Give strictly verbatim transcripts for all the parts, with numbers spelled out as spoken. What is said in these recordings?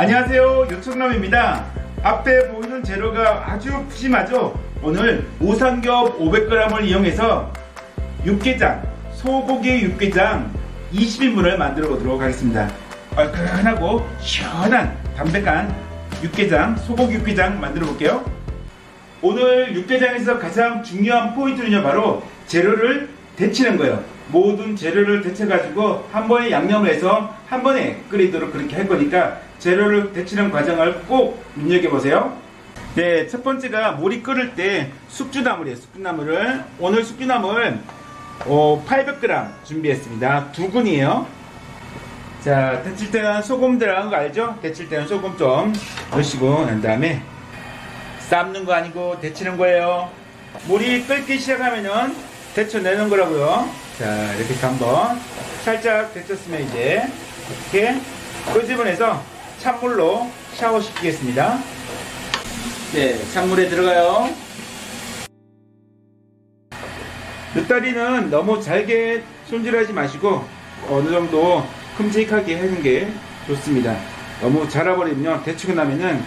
안녕하세요, 요청남입니다. 앞에 보이는 재료가 아주 푸짐하죠. 오늘 오삼겹 오백 그램을 이용해서 육개장, 소고기 육개장 이십 인분을 만들어 보도록 하겠습니다. 얼큰하고 시원한 담백한 육개장, 소고기 육개장 만들어 볼게요. 오늘 육개장에서 가장 중요한 포인트는요, 바로 재료를 데치는 거예요. 모든 재료를 데쳐가지고 한 번에 양념을 해서 한 번에 끓이도록 그렇게 할 거니까 재료를 데치는 과정을 꼭 눈여겨보세요. 네, 첫 번째가 물이 끓을 때 숙주나물이에요. 숙주나물을 오늘 숙주나물 어, 팔백 그램 준비했습니다. 두 근이에요. 자, 데칠 때는 소금 들어간 거 알죠? 데칠 때는 소금 좀 넣으시고 난 다음에 삶는 거 아니고 데치는 거예요. 물이 끓기 시작하면은 데쳐내는 거라고요. 자, 이렇게 해서 한번 살짝 데쳤으면 이제 이렇게 끄집어내서 찬물로 샤워시키겠습니다. 네, 찬물에 들어가요. 느타리는 너무 잘게 손질하지 마시고 어느 정도 큼직하게 하는 게 좋습니다. 너무 자라버리면 데치고 나면은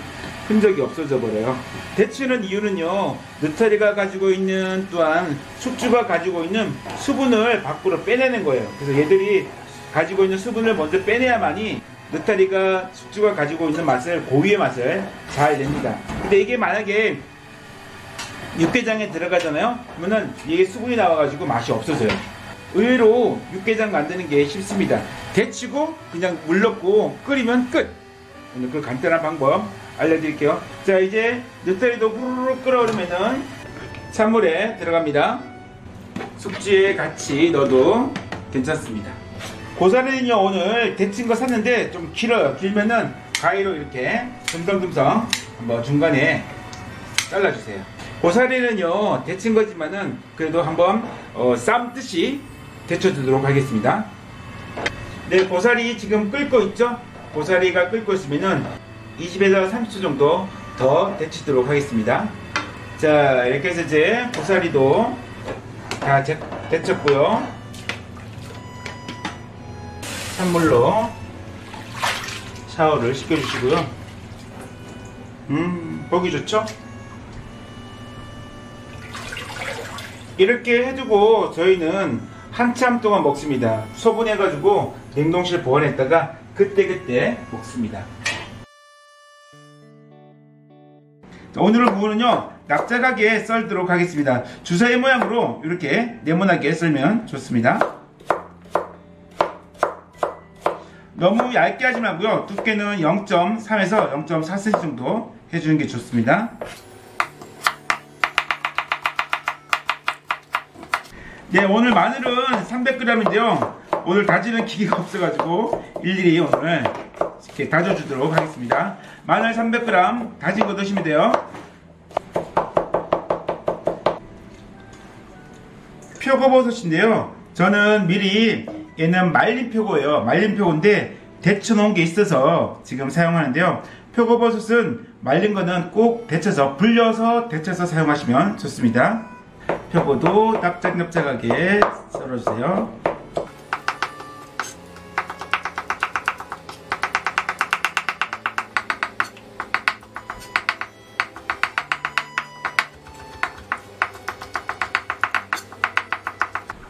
흔적이 없어져 버려요. 데치는 이유는요, 느타리가 가지고 있는 또한 숙주가 가지고 있는 수분을 밖으로 빼내는 거예요. 그래서 얘들이 가지고 있는 수분을 먼저 빼내야만이 느타리가 숙주가 가지고 있는 맛을, 고유의 맛을 잘 냅니다. 근데 이게 만약에 육개장에 들어가잖아요. 그러면은 이게 수분이 나와가지고 맛이 없어져요. 의외로 육개장 만드는 게 쉽습니다. 데치고 그냥 물 넣고 끓이면 끝. 오늘 그 간단한 방법 알려드릴게요. 자, 이제 느타리도 후루룩 끓어오르면은 찬물에 들어갑니다. 숙주에 같이 넣어도 괜찮습니다. 고사리는요, 오늘 데친 거 샀는데 좀 길어요. 길면은 가위로 이렇게 듬성듬성 한번 중간에 잘라주세요. 고사리는요, 데친 거지만은 그래도 한번 어, 삶듯이 데쳐주도록 하겠습니다. 네, 고사리 지금 끓고 있죠? 고사리가 끓고 있으면은 이십에서 삼십 초 정도 더 데치도록 하겠습니다. 자, 이렇게 해서 이제 고사리도 다 제, 데쳤고요. 찬물로 샤워를 시켜주시고요. 음, 보기 좋죠? 이렇게 해두고 저희는 한참 동안 먹습니다. 소분해가지고 냉동실 보관했다가 그때그때 먹습니다. 오늘의 부분은요, 납작하게 썰도록 하겠습니다. 주사위 모양으로 이렇게 네모나게 썰면 좋습니다. 너무 얇게 하지 말고요, 두께는 영 점 삼에서 영 점 사 센티미터 정도 해주는 게 좋습니다. 네, 오늘 마늘은 삼백 그램인데요 오늘 다지는 기계가 없어가지고 일일이 오늘 이렇게 다져주도록 하겠습니다. 마늘 삼백 그램 다진 거 넣으시면 돼요. 표고버섯인데요, 저는 미리, 얘는 말린 표고예요. 말린 표고인데 데쳐 놓은 게 있어서 지금 사용하는데요, 표고버섯은 말린 거는 꼭 데쳐서, 불려서 데쳐서 사용하시면 좋습니다. 표고도 납작납작하게 썰어주세요.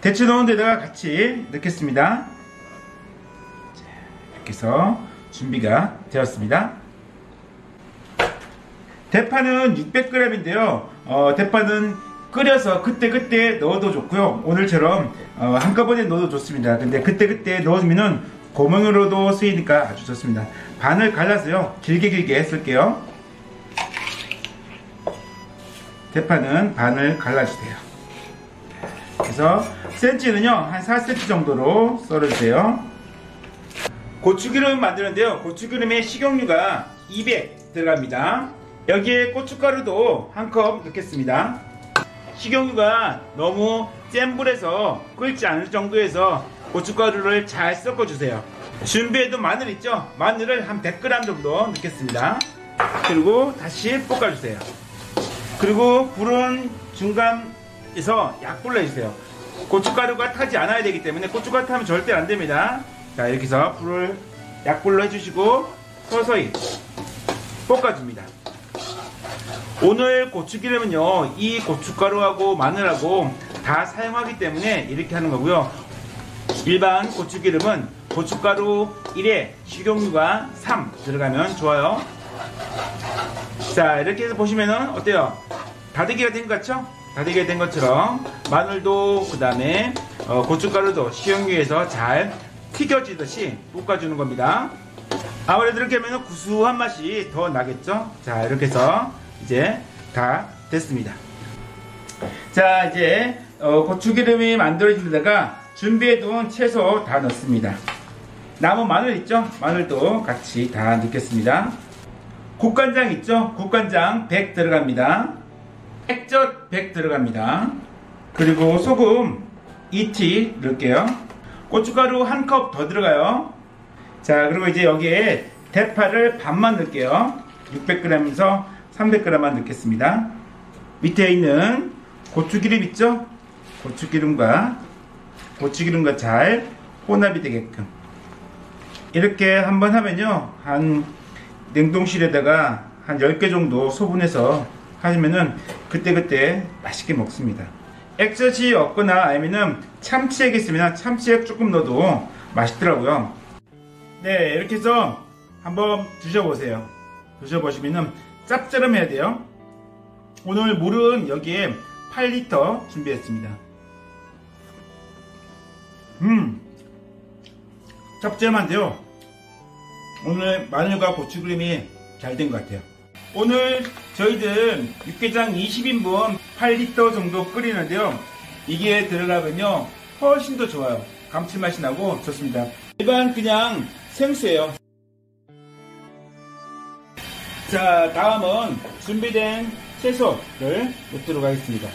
데쳐 놓은 데다가 같이 넣겠습니다. 자, 이렇게 해서 준비가 되었습니다. 대파는 육백 그램인데요 어, 대파는 끓여서 그때그때 넣어도 좋고요, 오늘처럼 어, 한꺼번에 넣어도 좋습니다. 근데 그때그때 넣으면 고명으로도 쓰이니까 아주 좋습니다. 반을 갈라서요, 길게 길게 쓸게요. 대파는 반을 갈라주세요. 그래서 센치는요, 한 사 센티미터 정도로 썰어주세요. 고추기름 만드는데요, 고추기름에 식용유가 이백 들어갑니다. 여기에 고춧가루도 한 컵 넣겠습니다. 식용유가 너무 센 불에서 끓지 않을 정도에서 고춧가루를 잘 섞어주세요. 준비해둔 마늘 있죠? 마늘을 한 백 그램 정도 넣겠습니다. 그리고 다시 볶아주세요. 그리고 불은 중간 그래서 약불로 해주세요. 고춧가루가 타지 않아야 되기 때문에 고춧가루 타면 절대 안됩니다. 자, 이렇게 해서 불을 약불로 해주시고 서서히 볶아줍니다. 오늘 고추기름은요, 이 고춧가루하고 마늘하고 다 사용하기 때문에 이렇게 하는 거고요. 일반 고추기름은 고춧가루 일에 식용유가 삼 들어가면 좋아요. 자, 이렇게 해서 보시면은 어때요? 다대기가 된 것 같죠? 다대기가 된 것처럼 마늘도 그 다음에 어, 고춧가루도 식용유에서 잘 튀겨지듯이 볶아주는 겁니다. 아무래도 이렇게 하면 구수한 맛이 더 나겠죠? 자, 이렇게 해서 이제 다 됐습니다. 자, 이제 어, 고추기름이 만들어진 데다가 준비해둔 채소 다 넣습니다. 남은 마늘 있죠? 마늘도 같이 다 넣겠습니다. 국간장 있죠? 국간장 백 들어갑니다. 액젓 백 들어갑니다. 그리고 소금 이 티 넣을게요. 고춧가루 한 컵 더 들어가요. 자, 그리고 이제 여기에 대파를 반만 넣을게요. 육백 그램에서 삼백 그램만 넣겠습니다. 밑에 있는 고추기름 있죠? 고추기름과 고추기름과 잘 혼합이 되게끔 이렇게 한번 하면요, 한 냉동실에다가 한 열 개 정도 소분해서 하시면은 그때그때 맛있게 먹습니다. 액젓이 없거나 아니면은 참치액 있으면 참치액 조금 넣어도 맛있더라고요. 네, 이렇게 해서 한번 드셔보세요. 드셔보시면은 짭짤해야 돼요. 오늘 물은 여기에 팔 리터 준비했습니다. 음, 짭짤한데요, 오늘 마늘과 고추기름이 잘 된 것 같아요. 오늘 저희들 육개장 이십 인분 팔 리터 정도 끓이는데요, 이게 들어가면요 훨씬 더 좋아요. 감칠맛이 나고 좋습니다. 일반 그냥 생수예요. 자, 다음은 준비된 채소를 넣도록 하겠습니다.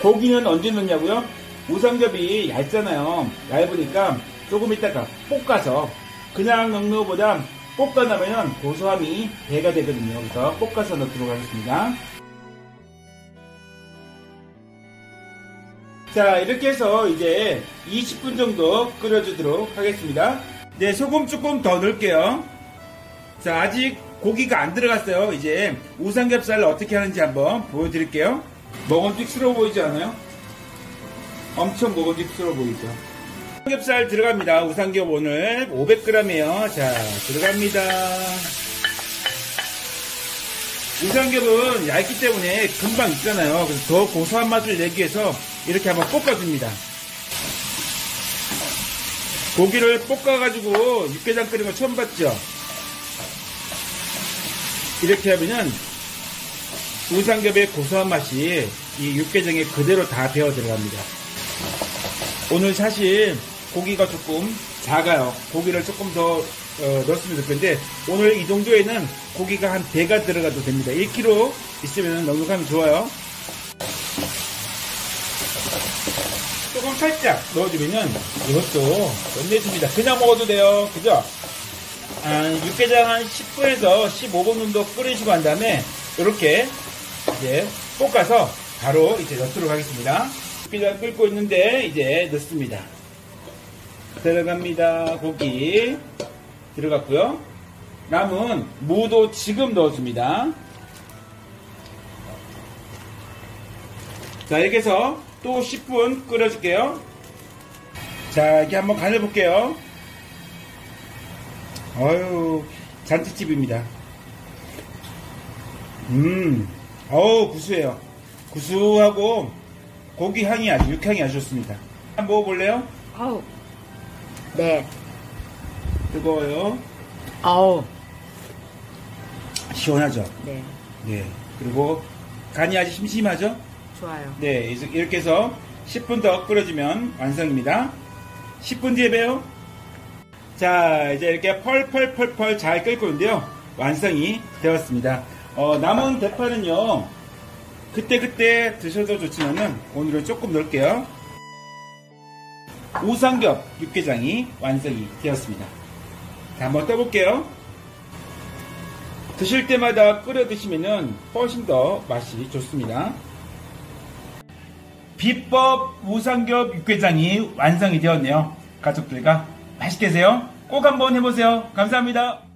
고기는 언제 넣냐고요? 우삼겹이 얇잖아요. 얇으니까 조금 있다가 볶아서, 그냥 넣는 것보다 볶아 나면 고소함이 배가 되거든요. 그래서 볶아서 넣도록 하겠습니다. 자, 이렇게 해서 이제 이십 분 정도 끓여주도록 하겠습니다. 네, 소금 조금 더 넣을게요. 자, 아직 고기가 안 들어갔어요. 이제 우삼겹살을 어떻게 하는지 한번 보여드릴게요. 먹음직스러워 보이지 않아요? 엄청 먹음직스러워 보이죠? 우삼겹살 들어갑니다. 우삼겹 오늘 오백 그램이에요. 자, 들어갑니다. 우삼겹은 얇기 때문에 금방 익잖아요. 그래서 더 고소한 맛을 내기 위해서 이렇게 한번 볶아줍니다. 고기를 볶아가지고 육개장 끓인 거 처음 봤죠? 이렇게 하면은 우삼겹의 고소한 맛이 이 육개장에 그대로 다 배어 들어갑니다. 오늘 사실 고기가 조금 작아요. 고기를 조금 더 어, 넣었으면 좋겠는데, 오늘 이 정도에는 고기가 한 배가 들어가도 됩니다. 일 킬로그램 있으면 넉넉하면 좋아요. 조금 살짝 넣어주면은 이것도 끝내줍니다. 그냥 먹어도 돼요. 그죠? 한 육개장 한 십 분에서 십오 분 정도 끓이시고 한 다음에 이렇게 이제 볶아서 바로 이제 넣도록 하겠습니다. 육개장 끓고 있는데 이제 넣습니다. 들어갑니다. 고기 들어갔고요. 남은 무도 지금 넣어줍니다. 자, 이렇게 해서 또 십 분 끓여줄게요. 자, 이렇게 한번 간을 볼게요. 어유, 잔치집입니다. 음, 어우, 구수해요. 구수하고 고기 향이 아주, 육향이 아주 좋습니다. 한번 먹어볼래요? 아우, 네. 뜨거워요. 아우, 시원하죠? 네. 네. 그리고 간이 아주 심심하죠? 좋아요. 네, 이렇게 해서 십 분 더 끓여주면 완성입니다. 십 분 뒤에 봬요. 자, 이제 이렇게 펄펄펄펄 잘 끓고 있는데요, 완성이 되었습니다. 어, 남은 대파는요 그때그때 드셔도 좋지만은 오늘은 조금 넣을게요. 우삼겹 육개장이 완성이 되었습니다. 자, 한번 떠볼게요. 드실 때마다 끓여 드시면은 훨씬 더 맛이 좋습니다. 비법 우삼겹 육개장이 완성이 되었네요. 가족들과 맛있게 드세요. 꼭 한번 해보세요. 감사합니다.